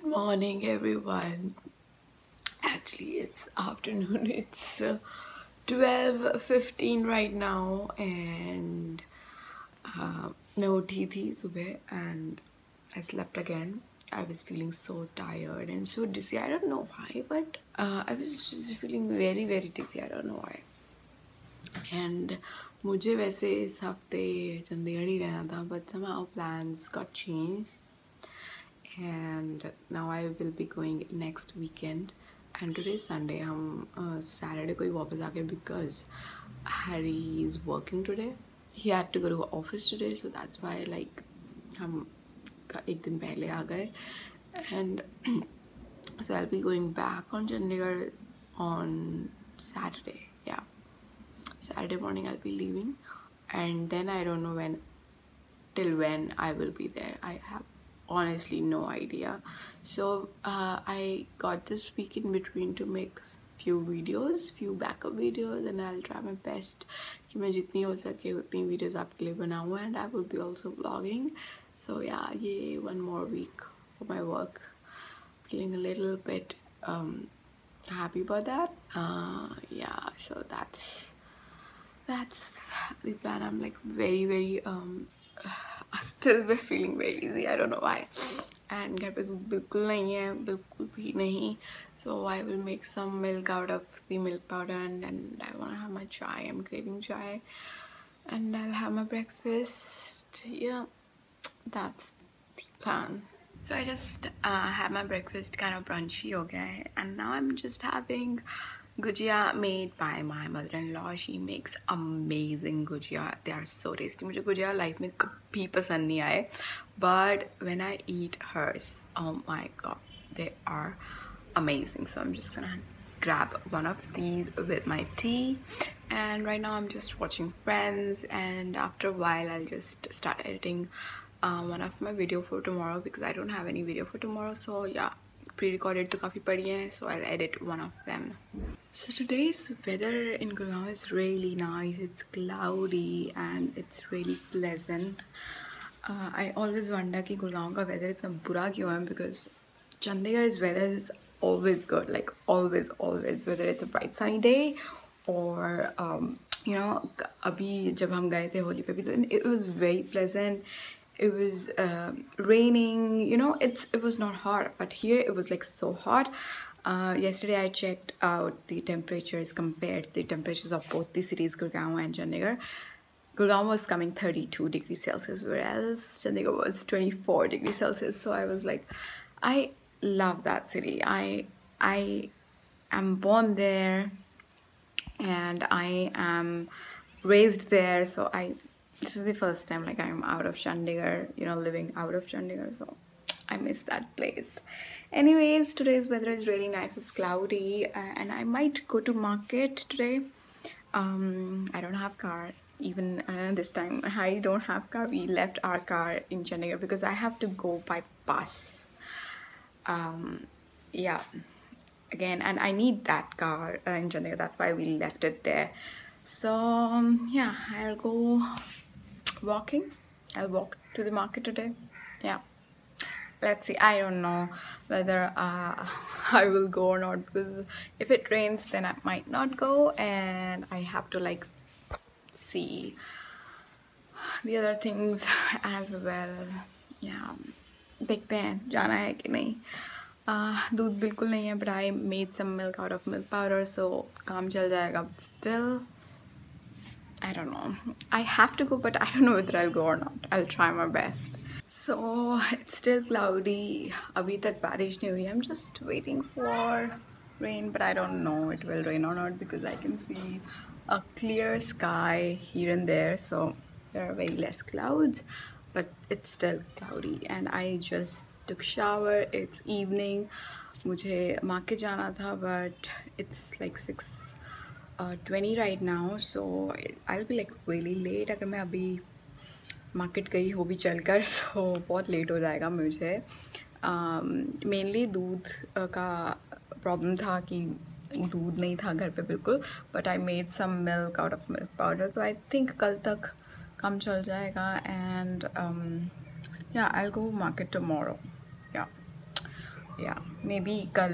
Good morning, everyone. Actually, it's afternoon. It's 12:15 right now, and मैं उठी थी सुबह and I slept again. I was feeling so tired and so dizzy. I don't know why, but I was just feeling very, very dizzy. I don't know why. And मुझे वैसे इस हफ्ते चंडीगढ़ ही रहना था, but somehow plans got changed. And now I will be going next weekend, and today is Sunday. हम Saturday को ही वापस आके because Harry is working today. He had to go to office today, so that's why like हम एक दिन पहले आ गए, and so I'll be going back on Chandigarh on Saturday. Yeah, Saturday morning I'll be leaving, and then I don't know till when I will be there. I have honestly no idea. So I got this week in between to make few backup videos, and I'll try my best कि मैं जितनी हो सके उतनी videos आपके लिए बनाऊँ, and I will be also vlogging. So yeah, yay, one more week for my work. Feeling a little bit happy about that. Yeah, so that's the plan. I'm like very still we're feeling very easy. I don't know why. And घर पे बिल्कुल नहीं है, बिल्कुल भी नहीं. So I will make some milk out of the milk powder, and I wanna have my chai. I'm craving chai, and I'll have my breakfast. Yeah, that's the plan. So I just had my breakfast, kind of brunchy हो गया है, and now I'm just having gujia made by my mother-in-law. She makes amazing gujia. They are so tasty. मुझे gujia life में कभी पसंद नहीं आए, but when I eat hers, oh my god, they are amazing. So I'm just gonna grab one of these with my tea, and right now I'm just watching Friends, and after a while I'll just start editing one of my video for tomorrow, because I don't have any video for tomorrow. So yeah, pre-recorded to काफ़ी पड़ी हैं, so I'll edit one of them. So today's weather in Gurgaon is really nice. It's cloudy and it's really pleasant. I always wonder कि Gurgaon का weather इतना बुरा क्यों है, because Chandigarh's weather is always good, like always, whether it's a bright sunny day or you know, अभी जब हम गए थे होली पे भी, तो it was very pleasant. It was raining, you know, it was not hot, but here it was like so hot. Yesterday I checked out the temperatures, compared the temperatures of both the cities, Gurgaon and Chandigarh. Gurgaon was coming 32 degrees Celsius, whereas Chandigarh was 24 degrees Celsius. So I was like, I love that city. I am born there, and I am raised there. So this is the first time like I'm out of Chandigarh, you know, living out of Chandigarh, so I miss that place. Anyways, today's weather is really nice. It's cloudy, and I might go to market today. I don't have car. Even this time I don't have car. We left our car in Chandigarh because I have to go by bus. Yeah, again, and I need that car in Chandigarh. That's why we left it there. So yeah, I'll go walking. I'll walk to the market today. Yeah, let's see. I don't know whether I will go or not, because if it rains then I might not go, and I have to like see the other things as well. Yeah, देखते हैं जाना है कि नहीं. दूध बिल्कुल नहीं है, but I made some milk out of milk powder, so काम चल जाएगा. But still, I don't know. I have to go, but I don't know whether I'll go or not. I'll try my best. So it's still cloudy. अभी तक बारिश नहीं हुई. I'm just waiting for rain, but I don't know it will rain or not, because I can see a clear sky here and there. So there are way less clouds, but it's still cloudy. And I just took shower. It's evening. मुझे market जाना था, but it's like 6:20 right now, so I'll be like really late. अगर मैं अभी market गई हो भी चलकर, so बहुत late हो जाएगा मुझे. Mainly दूध का problem था कि दूध नहीं था घर पे बिल्कुल, but I made some milk out of milk powder, so I think कल तक काम चल जाएगा. And yeah, I'll go market tomorrow. Yeah, Yeah, maybe kal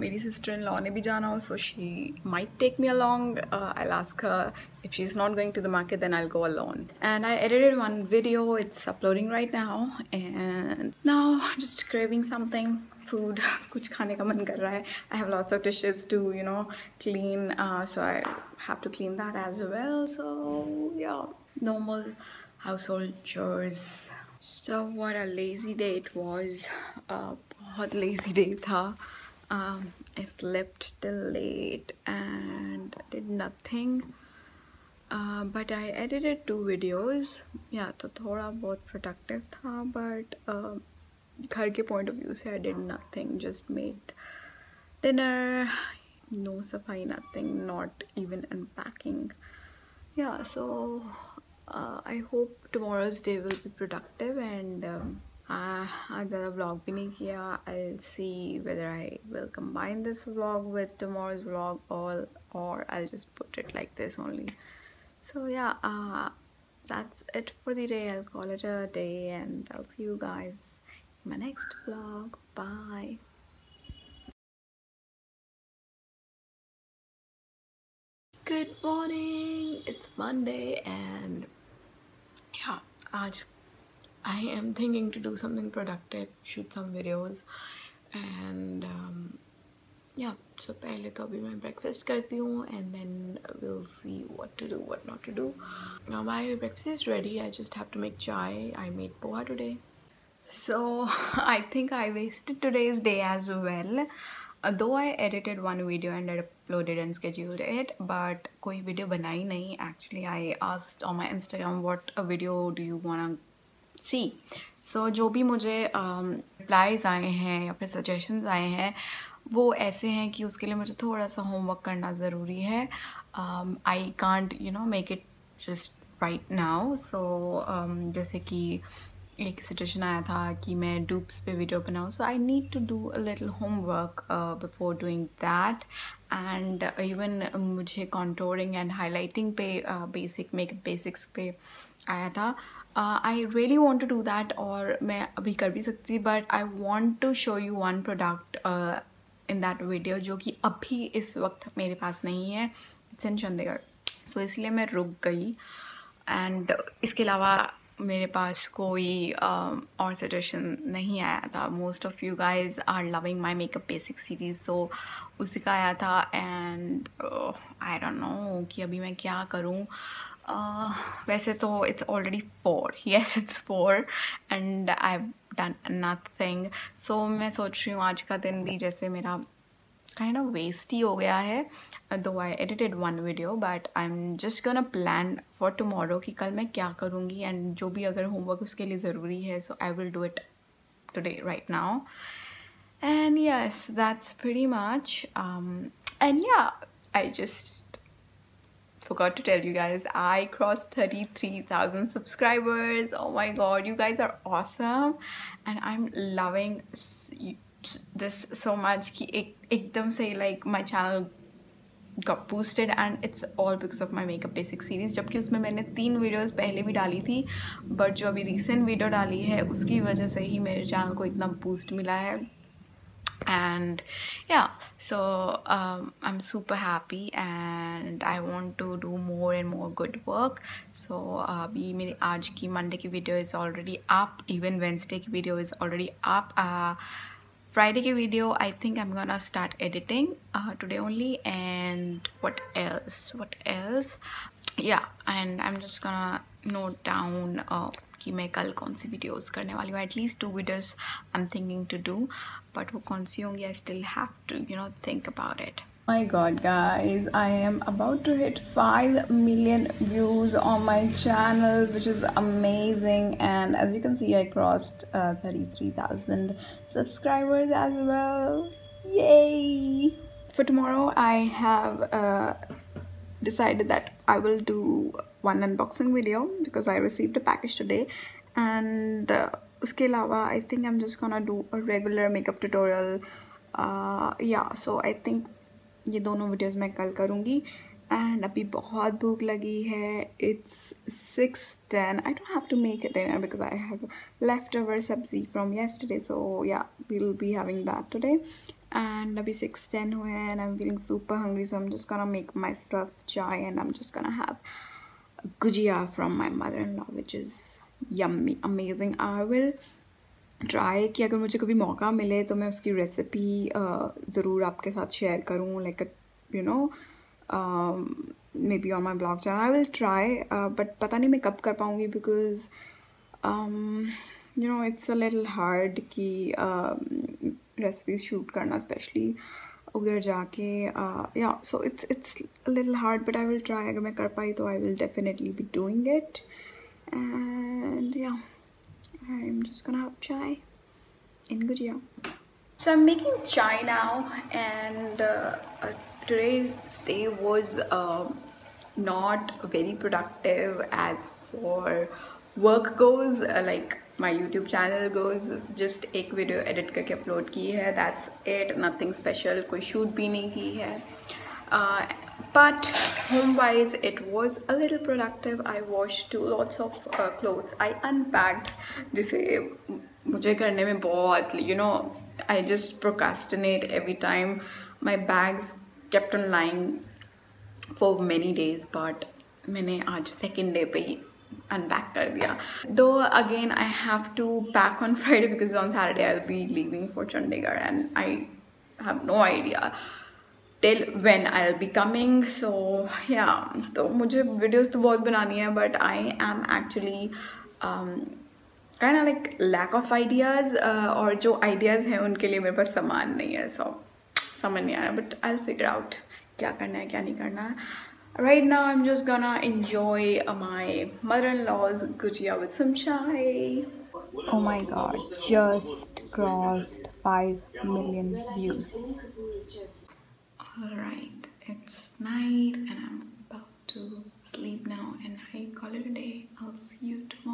my sister-in-law ne bhi jana ho, so she might take me along. I'll ask her if she's not going to the market, then I'll go alone. And I edited one video, it's uploading right now. And now just craving something, food, kuch khane ka man kar raha hai. I have lots of dishes to, you know, clean, so I have to clean that as well. So yeah, normal household chores. So what a lazy day it was. बहुत lazy day था. I slept till late and did nothing. But I edited 2 videos. Yeah, तो थोड़ा बहुत productive था, but घर के point of view से I did nothing. Just made dinner, no सफाई, nothing, not even unpacking. Yeah, so I hope tomorrow's day will be productive and. आज ज़्यादा vlog भी नहीं किया. I'll see whether I will combine this vlog with tomorrow's vlog or I'll just put it like this only. So yeah, that's it for the day. I'll call it a day and I'll see you guys in my next vlog. Bye. Good morning. It's Monday and yeah, आज I am thinking to do something productive, shoot some videos and yeah, so pehle to abhi main breakfast karti hu and then we'll see what to do, what not to do. Now my breakfast is ready, I just have to make chai. I made poha today. So I think I wasted today's day as well. Though I edited 1 video and I uploaded and scheduled it, but koi video banai nahi. Actually I asked on my Instagram what a video do you wanna see. So जो भी मुझे replies आए हैं या फिर suggestions आए हैं वो ऐसे हैं कि उसके लिए मुझे थोड़ा सा homework करना ज़रूरी है. I can't, you know, make it just right now. So जैसे कि एक suggestion आया था कि मैं dupes पे video बनाऊँ. So I need to do a little homework before doing that. And even मुझे contouring and highlighting पे basic makeup basics पे आया था. I really want to do that और मैं अभी कर भी सकती थी, but I want to show you one product in that video जो कि अभी इस वक्त मेरे पास नहीं है. It's in Chandigarh, so इसलिए मैं रुक गई. And इसके अलावा मेरे पास कोई और suggestion नहीं आया था. Most of you guys are loving my makeup basic series, so उसी का आया था. And I don't know कि अभी मैं क्या करूँ. वैसे तो it's already 4, yes it's 4 and I've done nothing. So मैं सोच रही हूँ आज का दिन भी जैसे मेरा kind of waste ही हो गया है. Though I edited 1 video, but I'm just gonna plan for tomorrow कि कल मैं क्या करूँगी and जो भी अगर homework उसके लिए ज़रूरी है, so I will do it today right now. And yes, that's pretty much and yeah, I just forgot to tell you guys, I crossed 33,000 subscribers. Oh my god, you guys are awesome and I'm loving this so much ki ekdam se like my channel got boosted and it's all because of my makeup basic series. जबकि उसमें मैंने 3 videos पहले भी डाली थी, but जो अभी recent video डाली है उसकी वजह से ही मेरे channel को इतना boost मिला है. And yeah, so I'm super happy and I want to do more and more good work. So my aaj ki Monday ki video is already up, even Wednesday ki video is already up. Friday ki video I think I'm gonna start editing today only. And what else, yeah, and I'm just gonna note down कि मैं कल कौन सी videos करने वाली हूँ. At least 2 videos I'm thinking to do, but वो कौन सी होंगी I still have to, you know, think about it. My God, guys, I am about to hit 5 million views on my channel, which is amazing. And as you can see, I crossed 33,000 subscribers as well. Yay! For tomorrow, I have decided that I will do 1 unboxing video because I received a package today. And uske alawa I think I'm just gonna do a regular makeup tutorial. Yeah, so I think ye dono videos main kal karungi. and abhi bahut bhook lagi hai. It's 6:10. I don't have to make a dinner because I have leftover sabzi from yesterday, so yeah, we'll be having that today. And abhi 6:10 hua hai and I'm feeling super hungry, so I'm just gonna make myself chai and I'm just gonna have gujia from my mother-in-law, which is yummy, amazing. I will try कि अगर मुझे कभी मौका मिले तो मैं उसकी recipe ज़रूर आपके साथ शेयर करूँ, like you know maybe on my blog channel I will try, but पता नहीं मैं कब कर पाऊँगी because you know it's a little hard कि रेसिपीज शूट करना स्पेशली उधर जाके, या so it's a little hard but I will try. अगर मैं कर पाई तो I will definitely be doing it. And या I'm just gonna have chai in gujia. So I'm making chai now, and today's day was not very productive as for work goes, like my YouTube channel goes. It's just ek video edit karke upload ki hai, that's it, nothing special, koi shoot bhi nahi ki hai. But home wise it was a little productive. I washed lots of clothes. I unpacked जिसे मुझे करने में बहुत, you know, I just procrastinate every time. My bags kept on lying for many days, but मैंने आज second day पे ही unpack कर दिया. Though again I have to pack on Friday because on Saturday I'll be leaving for Chandigarh and I have no idea till when I'll be coming. So yeah, तो मुझे videos तो बहुत बनानी है, but I am actually kind of like lack of ideas, और जो ideas हैं उनके लिए मेरे पास सामान नहीं है, so समझ नहीं आ रहा, but I'll figure out क्या करना है क्या नहीं करना है. Right now I'm just gonna enjoy my mother-in-law's gujia with some chai. Oh my god, just crossed 5 million views. Alright, it's night and I'm about to sleep now and I call it a day. I'll see you tomorrow.